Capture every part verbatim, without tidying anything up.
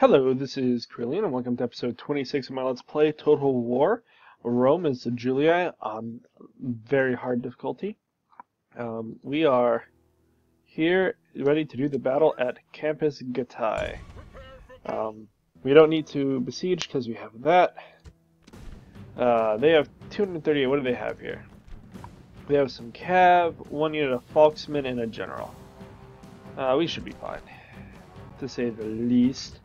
Hello, this is Krillian, and welcome to episode twenty-six of my Let's Play Total War. Rome is the Julii on very hard difficulty. Um, we are here, ready to do the battle at Campus Gattai. Um, we don't need to besiege, because we have that. Uh, they have two hundred thirty-eight, what do they have here? They have some cav, one unit of Falxmen, and a general. Uh, we should be fine, to say the least.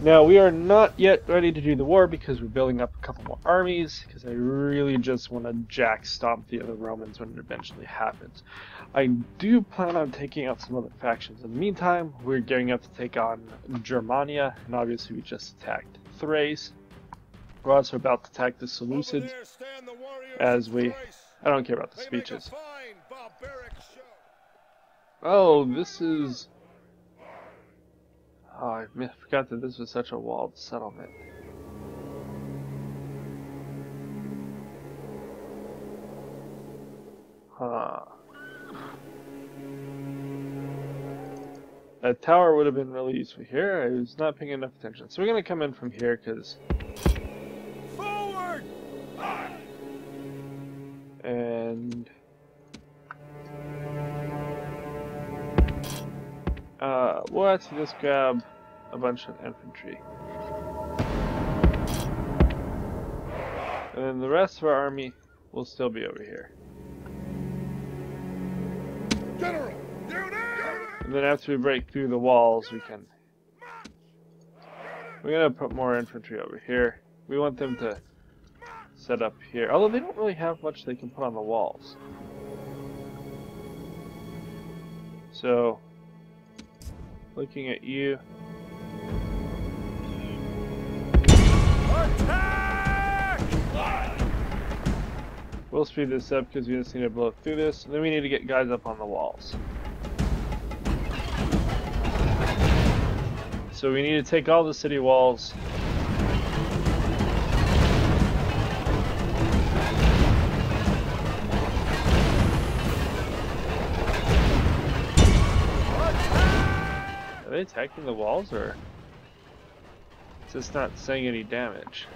Now, we are not yet ready to do the war because we're building up a couple more armies, because I really just want to jack stomp the other Romans when it eventually happens. I do plan on taking out some other factions. In the meantime, we're gearing up to take on Germania, and obviously we just attacked Thrace. We're also about to attack the Seleucids, as we... I don't care about the speeches. Oh, this is... Oh, I forgot that this was such a walled settlement. Huh. That tower would have been really useful here. I was not paying enough attention. So we're going to come in from here because... Forward! And... Uh, we'll actually just grab a bunch of infantry. And then the rest of our army will still be over here. General, down there! And then after we break through the walls, we can... We're gonna put more infantry over here. We want them to set up here. Although they don't really have much they can put on the walls. So... Looking at you. Attack! We'll speed this up because we just need to blow through this. And then we need to get guys up on the walls. So we need to take all the city walls. Are they attacking the walls, or it's just not saying any damage?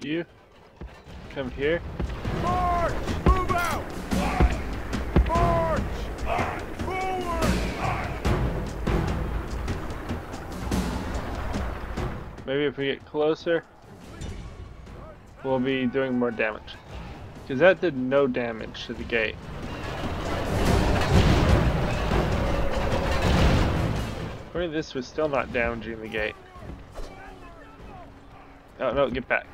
You come here. March! Move out! March! Forward! Maybe if we get closer, we'll be doing more damage. Because that did no damage to the gate. Or this was still not damaging the gate. Oh no, get back.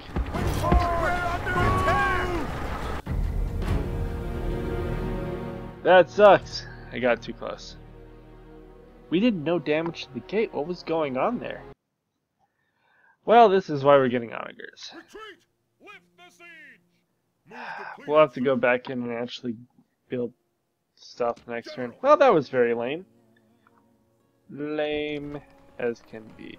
That sucks. I got too close. We did no damage to the gate. What was going on there? Well, this is why we're getting onagers. Retreat! Lift the siege! We'll have to go back in and actually build stuff next turn. Well, that was very lame. Lame as can be.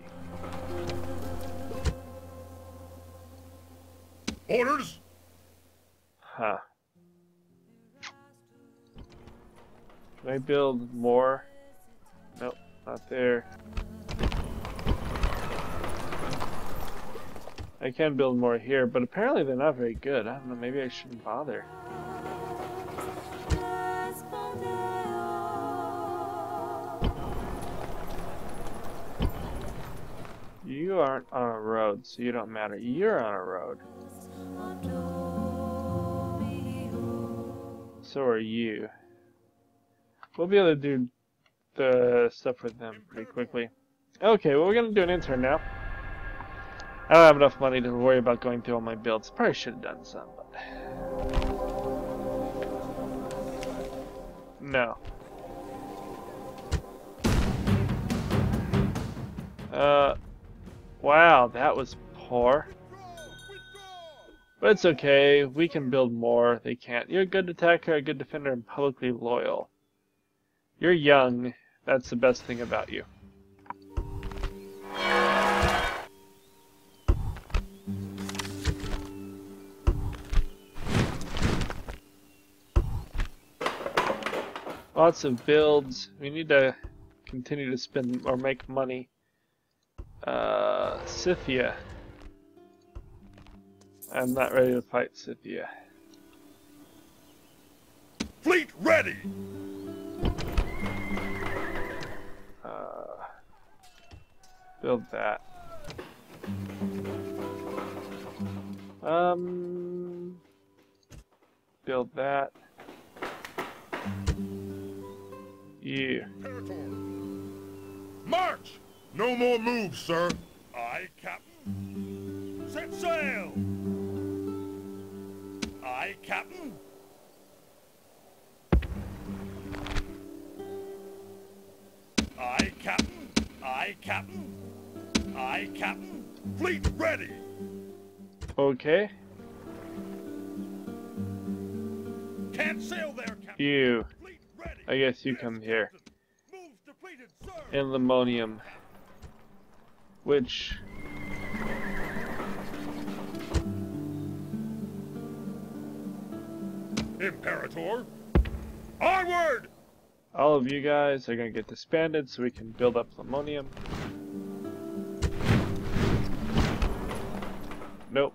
Orders. Huh. Can I build more? Nope, not there. I can build more here, but apparently they're not very good. I don't know, maybe I shouldn't bother. You aren't on a road, so you don't matter. You're on a road. So are you. We'll be able to do the stuff with them pretty quickly. Okay, well, we're going to do an intern now. I don't have enough money to worry about going through all my builds. Probably should have done some, but... No. Uh... Wow, that was poor. But it's okay, we can build more. They can't. You're a good attacker, a good defender, and publicly loyal. You're young. That's the best thing about you. Lots of builds. We need to continue to spend or make money. Uh, Scythia. I'm not ready to fight Scythia. Fleet ready. Uh, build that. Um, build that. Yeah. March! No more moves, sir. Aye, Captain. Set sail! Aye, Captain. Aye, Captain. Aye, Captain. Aye, Captain. Fleet ready! Okay. Can't sail there, Captain. You. I guess you come here. In Limonium. Which... Imperator! Onward! All of you guys are gonna get disbanded so we can build up Limonium. Nope.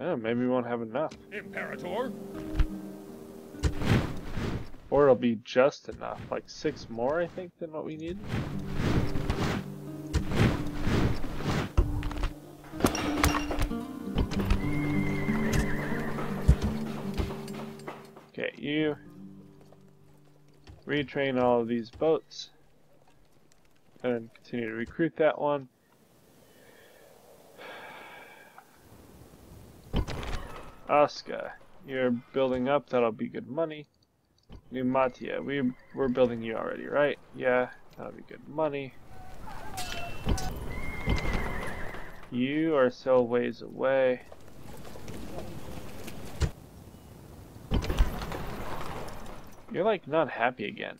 Oh, maybe we won't have enough. Imperator! Or it'll be just enough, like six more, I think, than what we need. Okay, you retrain all of these boats, and continue to recruit that one. Asuka, you're building up, that'll be good money. Numatia, we we're building you already, right? Yeah, that'll be good money. You are so ways away. You're like not happy again.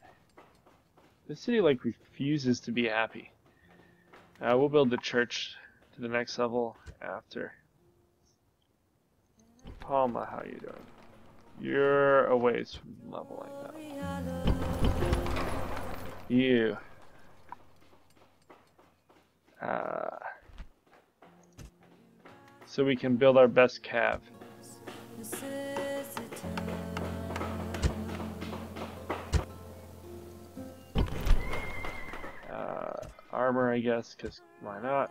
The city like refuses to be happy. Uh, we'll build the church to the next level after. Palma, how you doing? You're a ways from leveling up. You. Uh, so we can build our best cav. Uh, armor, I guess, because why not?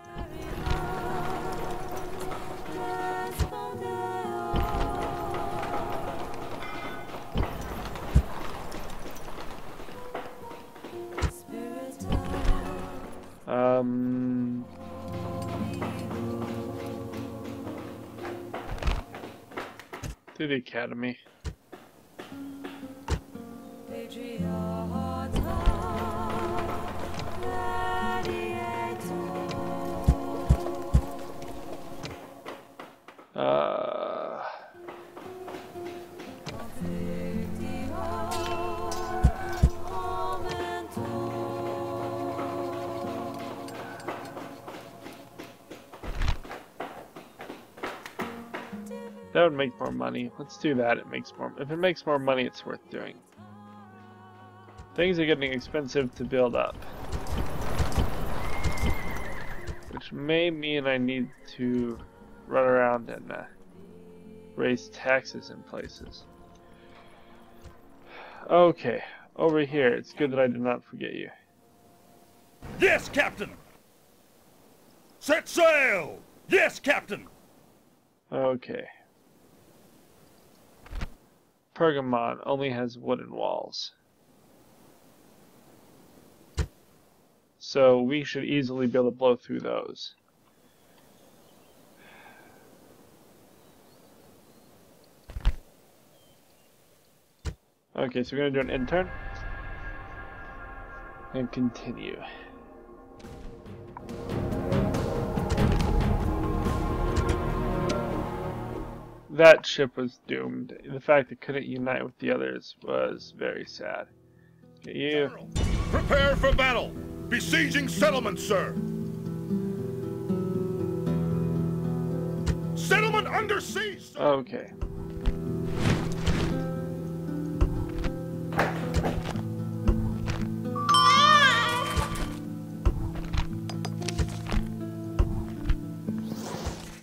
Um, to the academy. Uh, that would make more money. Let's do that. It makes more. If it makes more money, it's worth doing. Things are getting expensive to build up, which may mean I need to run around and uh, raise taxes in places. Okay, over here. It's good that I did not forget you. Yes, Captain. Set sail. Yes, Captain. Okay. Pergamon only has wooden walls. So we should easily be able to blow through those. Okay, so we're going to do an intern. And continue. That ship was doomed. The fact it couldn't unite with the others was very sad. Okay, you. General, prepare for battle. Besieging settlement, sir. Settlement under siege, sir. Okay.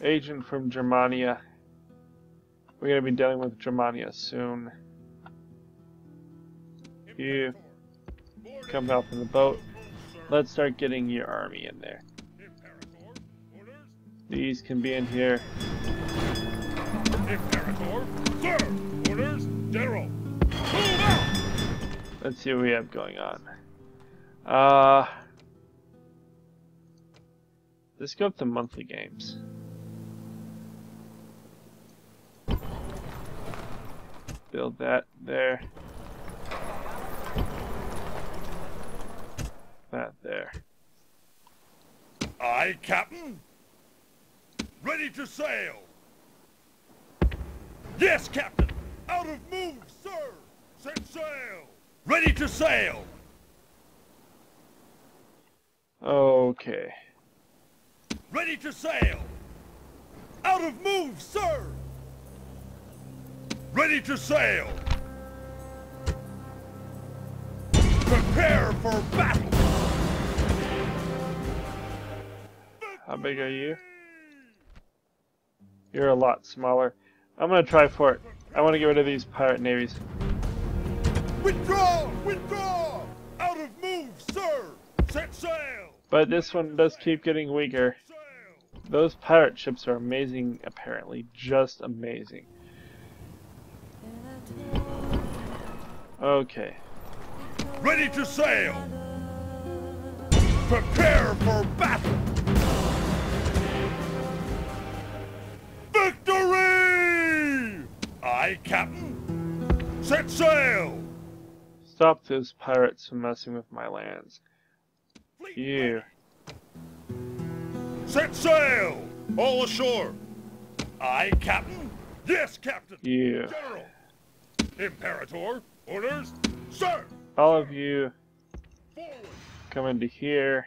Agent from Germania. We're going to be dealing with Germania soon. You come out from the boat. Let's start getting your army in there. These can be in here. Let's see what we have going on. Uh, let's go up to monthly games. Build that there. That there. Aye, Captain. Ready to sail. Yes, Captain. Out of move, sir. Set sail. Ready to sail. Okay. Ready to sail. Out of move, sir. Ready to sail. Prepare for battle. How big are you? You're a lot smaller. I'm gonna try for it. I want to get rid of these pirate navies. Withdraw! Withdraw! Out of move, sir! Set sail! But this one does keep getting weaker. Those pirate ships are amazing, apparently. Just amazing. Okay. Ready to sail! Prepare for battle! Victory! Aye, Captain! Set sail! Stop those pirates from messing with my lands. You. Set sail! All ashore! Aye, Captain! Yes, Captain! You. General! Imperator! Orders! Sir! All of you come into here,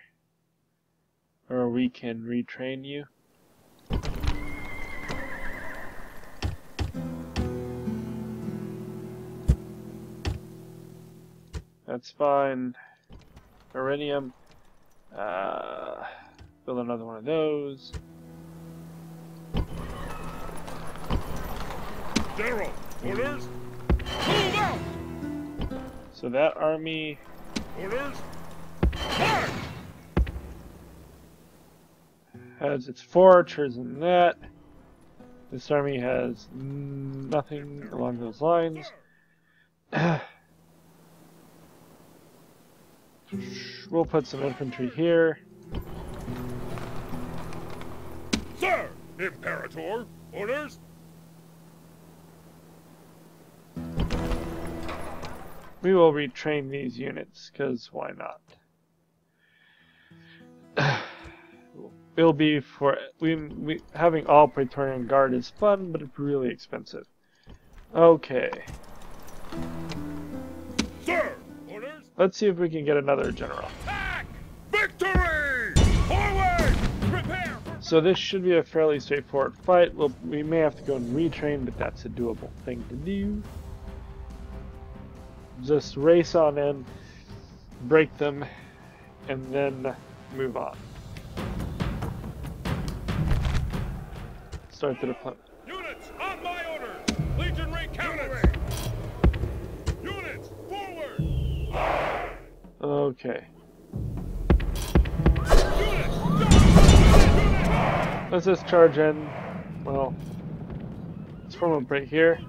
or we can retrain you. That's fine. Irenium. Uh, build another one of those. General, orders. Move out. So that army. Orders. March. Has its four archers in that. This army has nothing along those lines. We'll put some infantry here. Sir! Imperator! Orders! We will retrain these units, because why not? It'll be for... We, we, having all Praetorian Guard is fun, but it's really expensive. Okay. Sir! Let's see if we can get another general. Attack! Victory! Forward! Prepare! So this should be a fairly straightforward fight. We'll, we may have to go and retrain, but that's a doable thing to do. Just race on in, break them, and then move on. Start the deployment. Units on my orders! Legion recountering! Units forward! Okay. Let's just charge in. Well, let's form up right here.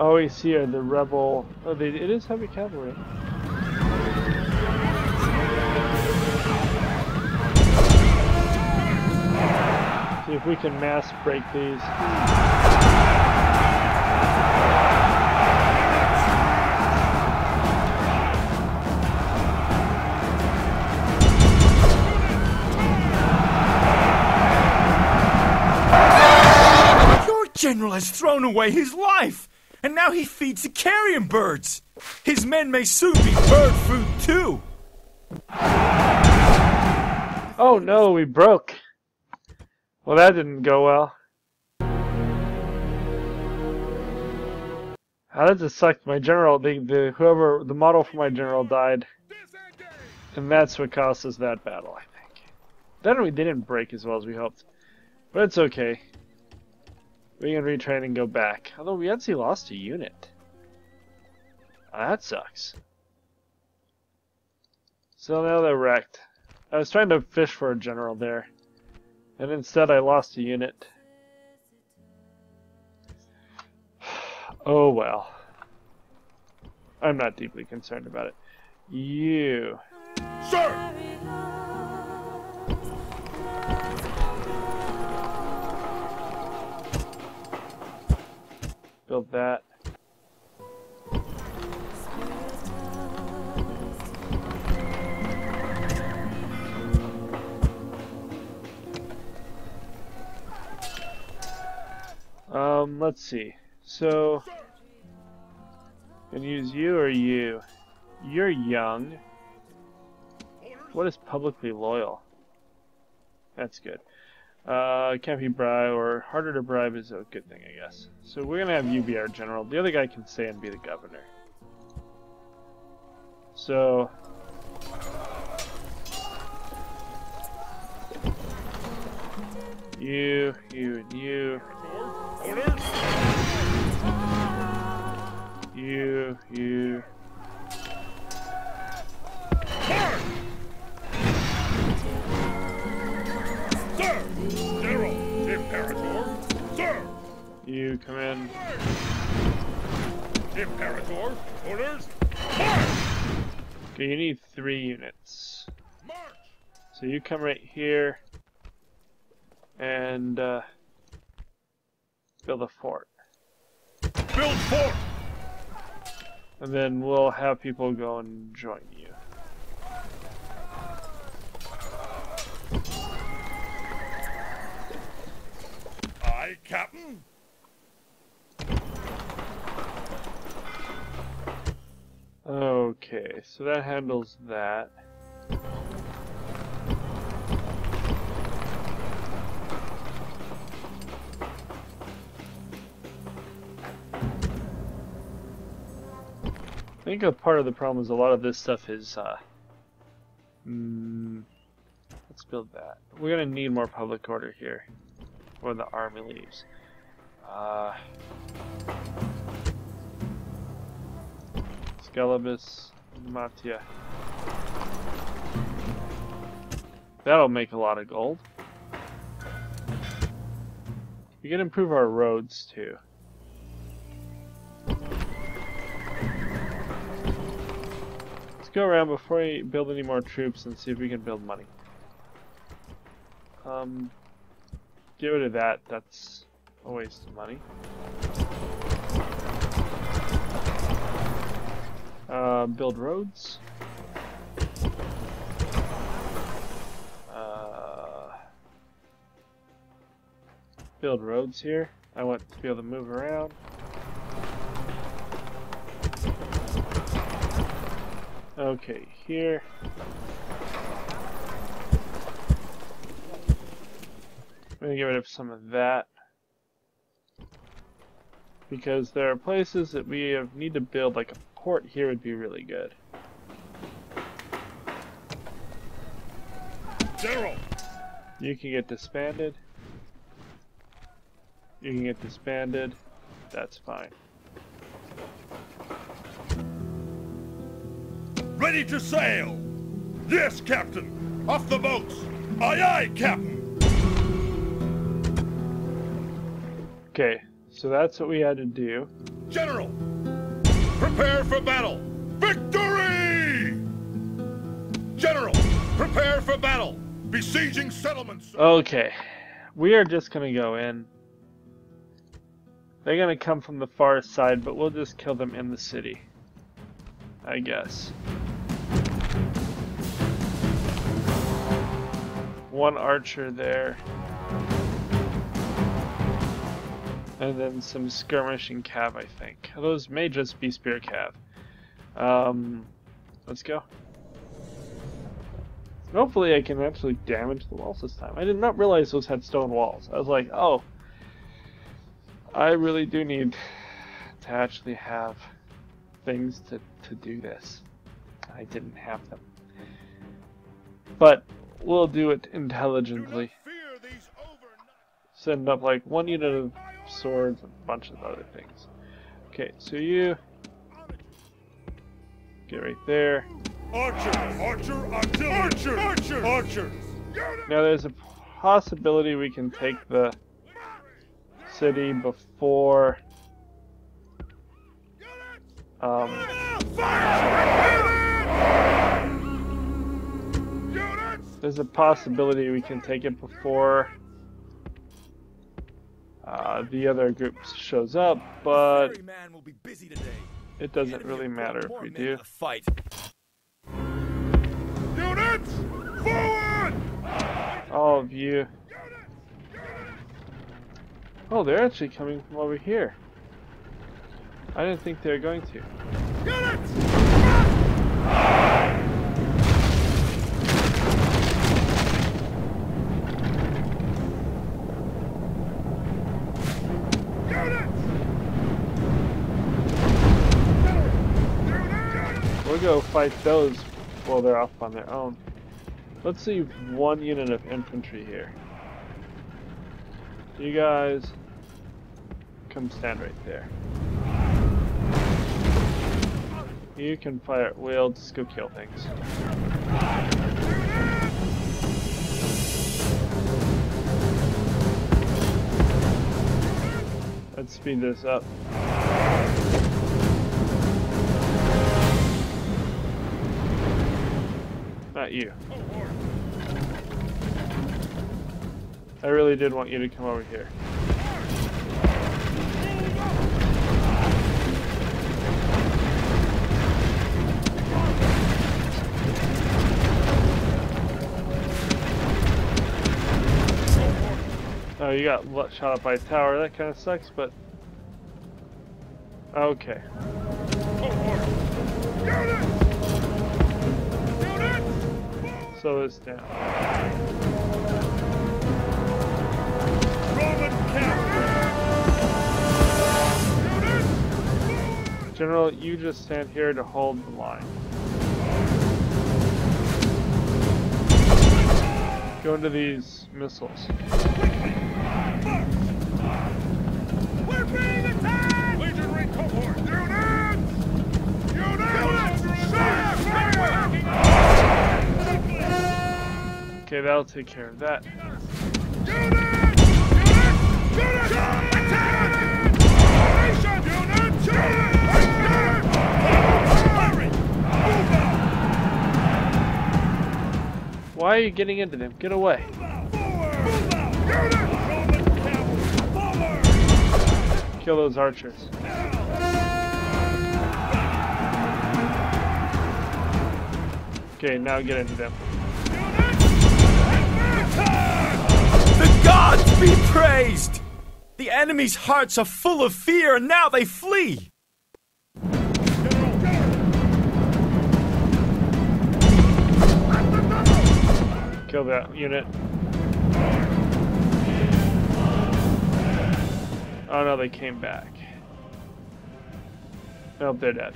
All we see are the rebel. Oh, they, it is heavy cavalry. See if we can mass break these. Your general has thrown away his life! And now he feeds the carrion birds! His men may soon be bird food, too! Oh no, we broke! Well, that didn't go well. Oh, that just sucked. My general, the, the whoever, the model for my general died. And that's what cost us that battle, I think. Then we didn't break as well as we hoped. But it's okay. We can retrain and go back. Although we actually lost a unit. Oh, that sucks. So now they're wrecked. I was trying to fish for a general there. And instead I lost a unit. Oh well. I'm not deeply concerned about it. You. Sir! Build that. Um, let's see. So, can use you or you? You're young. What is publicly loyal? That's good. Uh, can't be bribed, or harder to bribe is a good thing, I guess. So we're gonna have you be our general. The other guy can stay and be the governor. So. You, you, and you. You, you. Sir! General, Imperator, sir! You come in. Imperator, orders, march! Okay, you need three units. March! So you come right here. And uh, build a fort. Build fort. And then we'll have people go and join you. Aye, Captain. Okay, so that handles that. I think a part of the problem is a lot of this stuff is, uh, mm, let's build that. We're going to need more public order here when the army leaves. Uh, Scalibus, Matia. That'll make a lot of gold. We can improve our roads too. Let's go around before we build any more troops and see if we can build money. Um, get rid of that. That's a waste of money. Uh, build roads. Uh, build roads here. I want to be able to move around. Okay, here. I'm going to get rid of some of that. Because there are places that we have, need to build, like a port here would be really good. General! You can get disbanded. You can get disbanded. That's fine. Ready to sail! Yes, Captain! Off the boats! Aye, aye, Captain! Okay, so that's what we had to do. General! Prepare for battle! Victory! General! Prepare for battle! Besieging settlements! Okay, we are just gonna go in. They're gonna come from the far side, but we'll just kill them in the city, I guess. One archer there, and then some skirmishing cav, I think. Those may just be spear cav. Um, let's go. Hopefully I can actually damage the walls this time. I did not realize those had stone walls. I was like, oh, I really do need to actually have things to, to do this. I didn't have them. But we'll do it intelligently. Send up like one unit of swords and a bunch of other things. Okay, so you get right there. Archer, archer, archer, archer, archer, archer. Now there's a possibility we can take the city before um there's a possibility we can take it before uh, the other group shows up, but it doesn't really matter if we do. All of you. Oh, they're actually coming from over here. I didn't think they were going to. We'll go fight those while they're off on their own. Let's leave one unit of infantry here. You guys come stand right there. You can fire at will, just go kill things. Let's speed this up. Not you. I really did want you to come over here. Oh, you got shot up by a tower. That kind of sucks, but okay. So it's down. General, you just stand here to hold the line. Go into these missiles. We're being attacked! Legendary cohort! Units! Units! Okay, that'll take care of that. Why are you getting into them? Get away. Kill those archers. Okay, now get into them. The gods be praised! The enemy's hearts are full of fear, and now they flee! Kill that unit. Oh no, they came back. Nope, they're dead.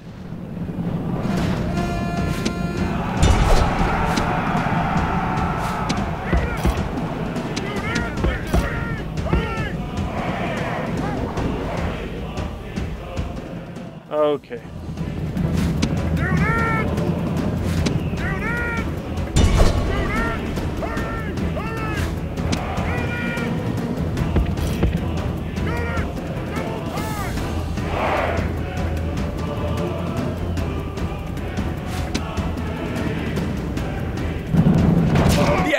Okay. The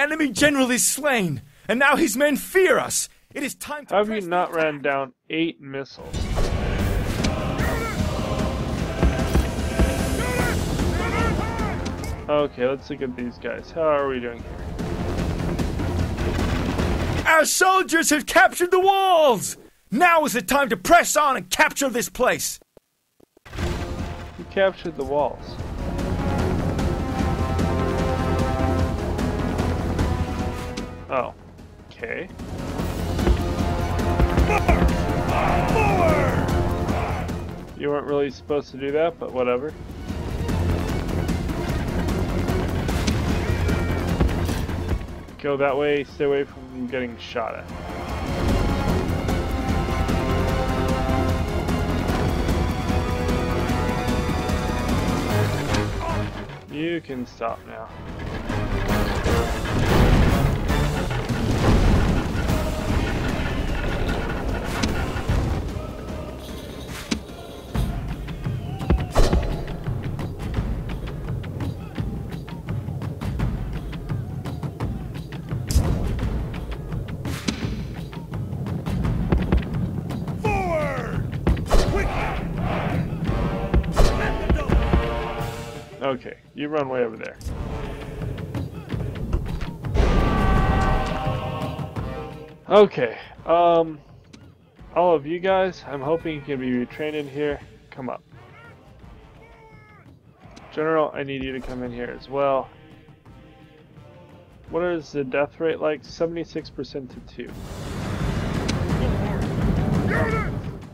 enemy general is slain, and now his men fear us. It is time to. Have you not ran down eight missiles? Okay, let's look at these guys. How are we doing here? Our soldiers have captured the walls! Now is the time to press on and capture this place! Who captured the walls? Oh. Okay. You weren't really supposed to do that, but whatever. Go that way, stay away from getting shot at. You can stop now. Okay, you run way over there. Okay, um, all of you guys, I'm hoping you can be retrained in here. Come up. General, I need you to come in here as well. What is the death rate like? seventy-six percent to two.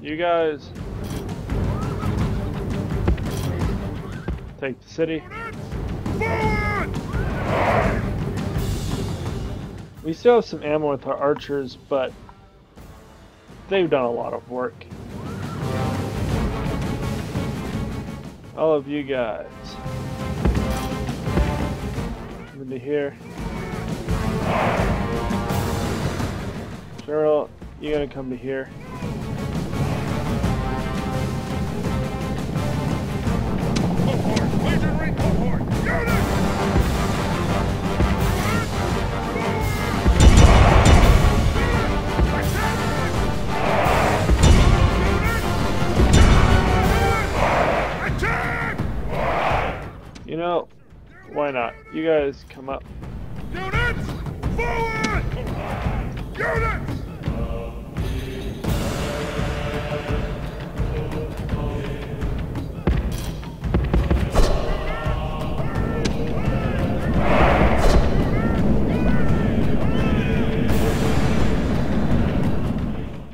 You guys... take the city. We still have some ammo with our archers, but they've done a lot of work. All of you guys. Come into here. Gerald, you're gonna come to here. You know, why not? You guys come up. Units, forward! Units!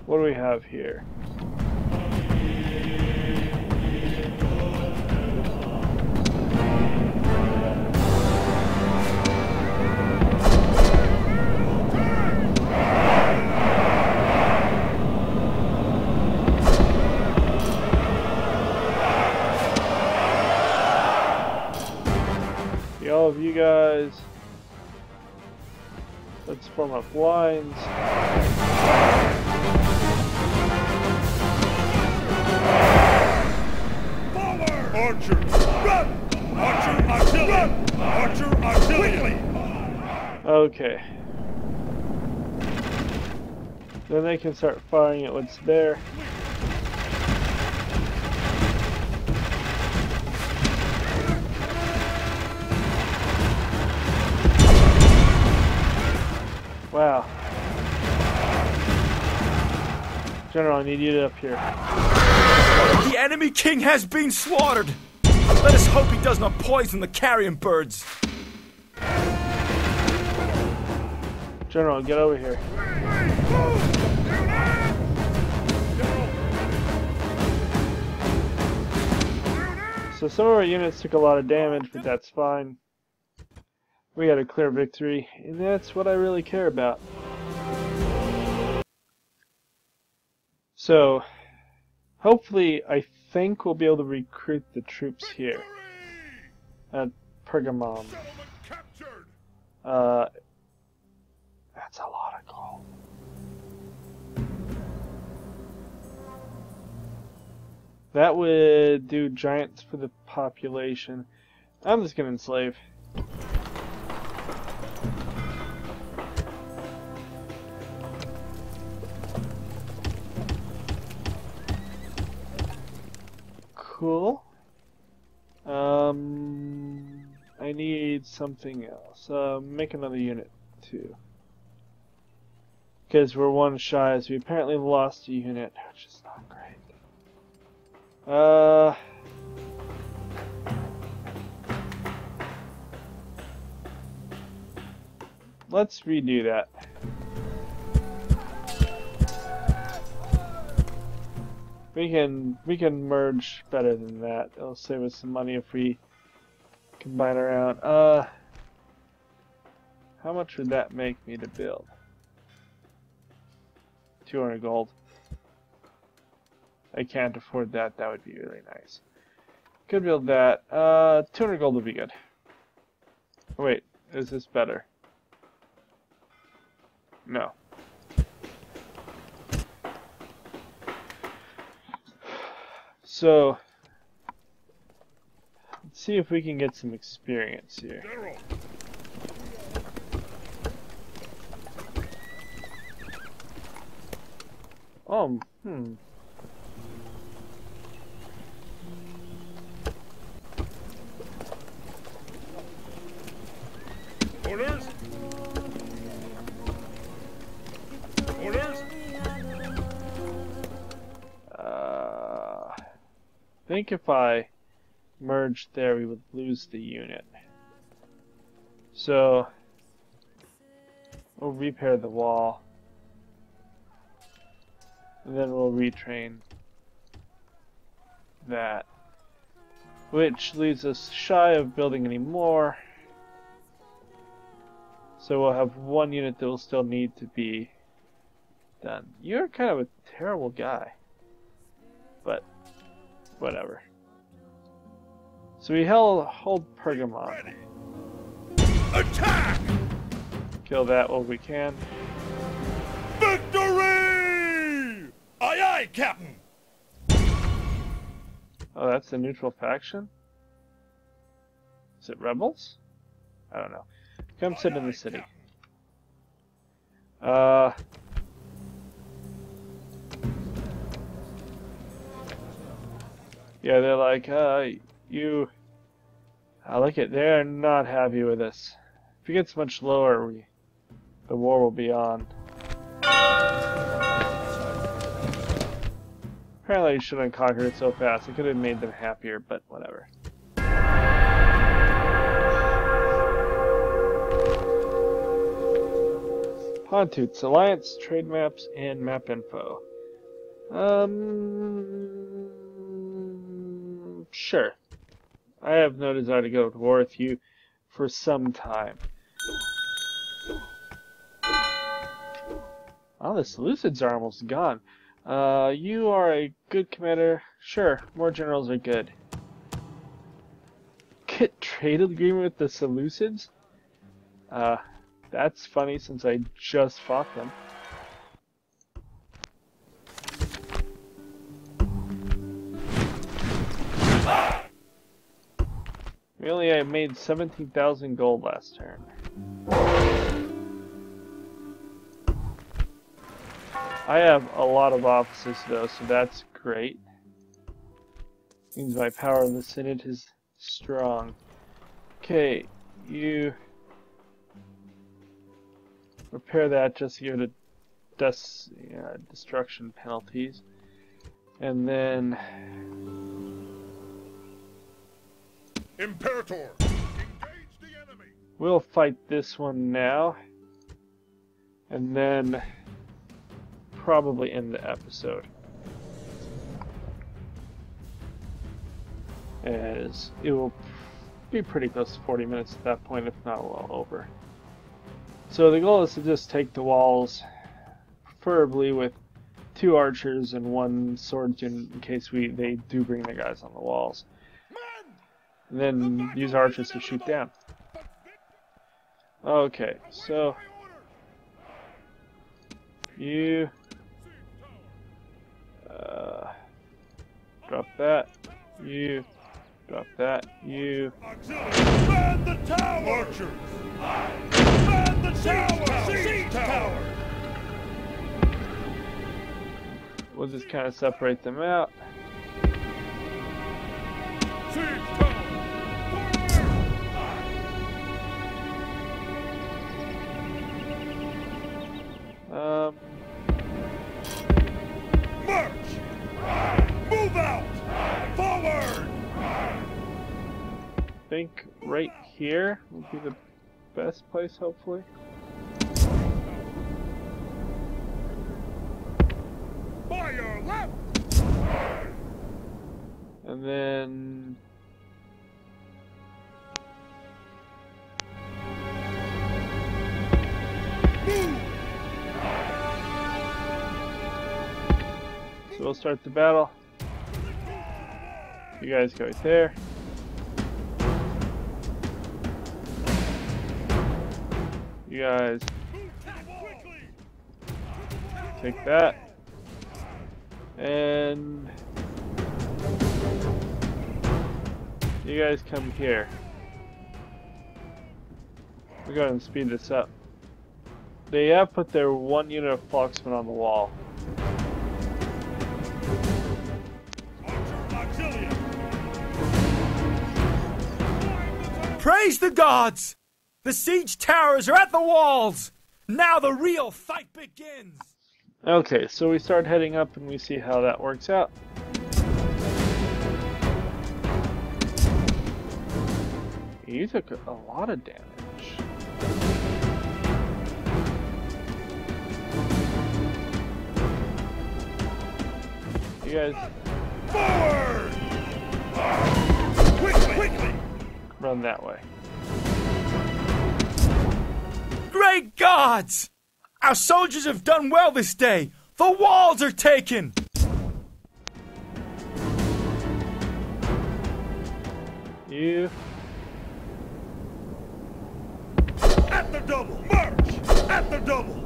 What do we have here? All of you guys, let's form up lines. Forward! Archer, run! Archer, artillery! Run! Archer, artillery! Okay. Then they can start firing at what's there. Wow. General, I need you to up here. The enemy king has been slaughtered! Let us hope he does not poison the carrion birds. General, get over here. So some of our units took a lot of damage, but that's fine. We had a clear victory, and that's what I really care about. So, hopefully, I think we'll be able to recruit the troops here at Pergamon. Uh, that's a lot of gold. That would do giants for the population. I'm just gonna enslave. Cool. Um, I need something else. Uh, make another unit too, because we're one shy. As we apparently lost a unit, which is not great. Uh, let's redo that. We can we can merge better than that. It'll save us some money if we combine around. Uh, how much would that make me to build? two hundred gold. I can't afford that. That would be really nice. Could build that. Uh, two hundred gold would be good. Wait, is this better? No. So, let's see if we can get some experience here. Um, hmm. Orders. Orders. Uh, I think if I merged there, we would lose the unit. So we'll repair the wall, and then we'll retrain that, which leaves us shy of building any more. So we'll have one unit that will still need to be done. You're kind of a terrible guy, but whatever. So we held, hold Pergamon. Attack! Kill that while we can. Victory! Aye aye, Captain! Oh, that's the neutral faction? Is it rebels? I don't know. Come sit in the city. Uh, yeah, they're like, uh, you. I like it. They're not happy with us. If it gets much lower, we, the war will be on. Apparently, I shouldn't have conquered it so fast. It could have made them happier, but whatever. Pontoots, Alliance, Trade Maps, and Map Info. Um, sure. I have no desire to go to war with you for some time. Oh, the Seleucids are almost gone. Uh, you are a good commander. Sure, more generals are good. Get trade agreement with the Seleucids? Uh... That's funny since I just fought them. Really, I made seventeen thousand gold last turn. I have a lot of offices though, so that's great. Means my power in the Senate is strong. Okay, you... repair that just to give it a des uh, destruction penalties. And then... Imperator! Engage the enemy! We'll fight this one now. And then... probably end the episode. As it will be pretty close to forty minutes at that point, if not well over. So the goal is to just take the walls, preferably with two archers and one sword unit in case we they do bring their guys on the walls. And then use archers to shoot down. Okay, so you uh, drop that. You drop that. You. We'll just kind of separate them out. Um. March! Move out! Forward! I think right here will be the best place, hopefully. By your left! we'll start the battle. You guys go right there. You guys take that. And you guys come here. We're going to speed this up. They have put their one unit of Foxmen on the wall. Praise the gods! The siege towers are at the walls! Now the real fight begins! Okay, so we start heading up and we see how that works out. You took a lot of damage. You guys... Forward! Quickly, quickly! Run that way. Great gods! Our soldiers have done well this day! The walls are taken! You... At the double! March! At the double!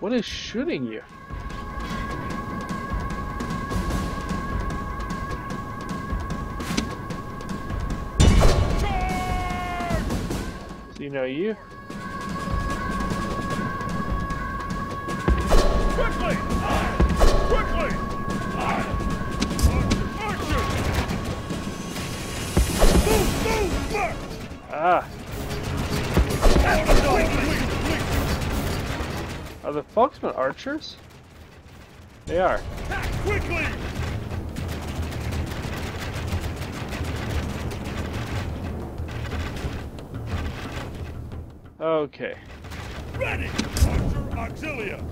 What is shooting you? You know you. Quickly! Quickly! Move! Move! March! Ah. Are the Falxmen archers? They are. Quickly! Okay. Ready! Archer Auxilia!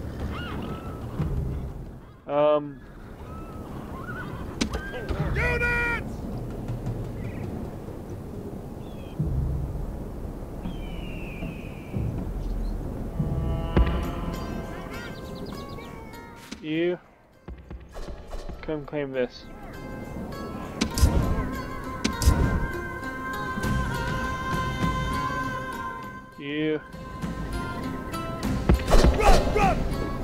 Um. Units! You. Come claim this. You. Run,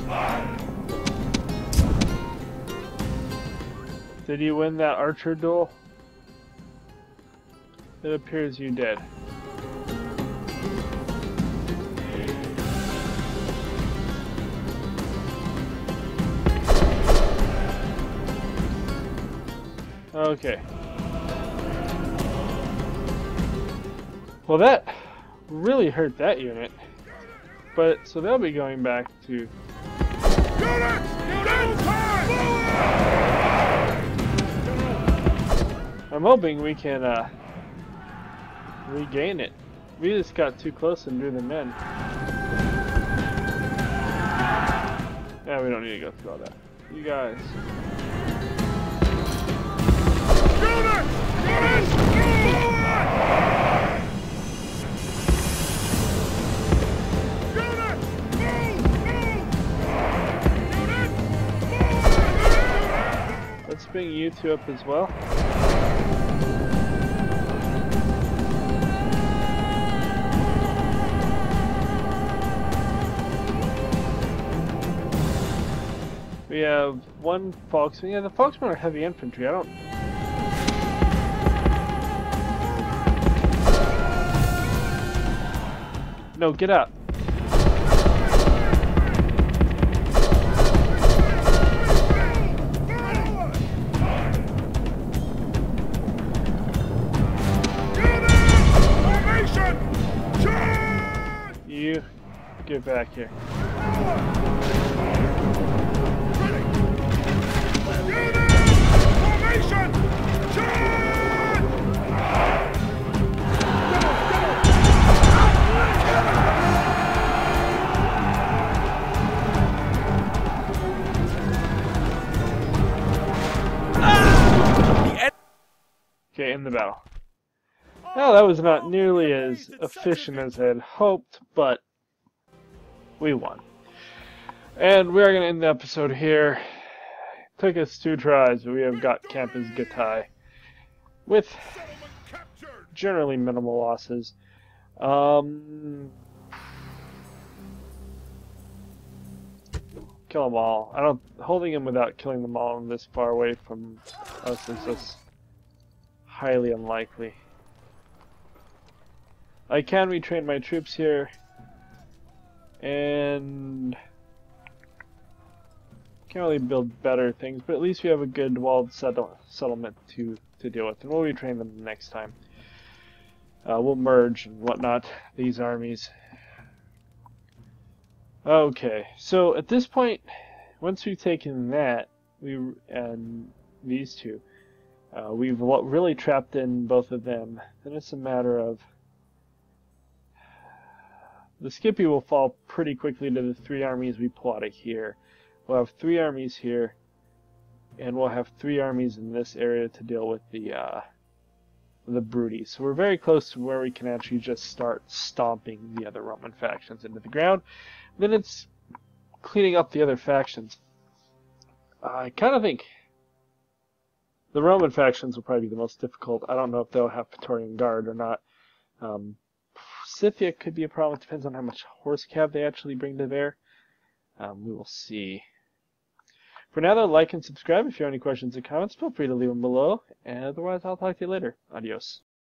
run! Did you win that archer duel? It appears you did. Okay. Well, that really hurt that unit, but so they'll be going back to I'm hoping we can uh, regain it. We just got too close and drew them in. Yeah, we don't need to go through all that. You guys Units! Units! Let's bring you two up as well. We have one Foxman. Yeah, the Foxmen are heavy infantry. I don't. No, get up. Get back here. Okay, end the battle. Well, that was not nearly as efficient as I had hoped, but we won. And we are going to end the episode here. It took us two tries, but we have got Campus Gattai with generally minimal losses. Um, kill them all. I don't holding him without killing them all this far away from us is just highly unlikely. I can retrain my troops here, and can't really build better things, but at least we have a good walled settle settlement to to deal with, and we'll retrain them next time. Uh, we'll merge and whatnot these armies. Okay, so at this point, once we've taken that, we and these two, uh, we've really trapped in both of them. Then it's a matter of the Scipii will fall pretty quickly to the three armies we pull out of here. We'll have three armies here, and we'll have three armies in this area to deal with the uh, the Brutii. So we're very close to where we can actually just start stomping the other Roman factions into the ground. Then it's cleaning up the other factions. I kind of think the Roman factions will probably be the most difficult. I don't know if they'll have Praetorian Guard or not. Um, Scythia could be a problem. It depends on how much horse cab they actually bring to bear. Um, we will see. For now, though, like and subscribe. If you have any questions or comments, feel free to leave them below. And otherwise, I'll talk to you later. Adios.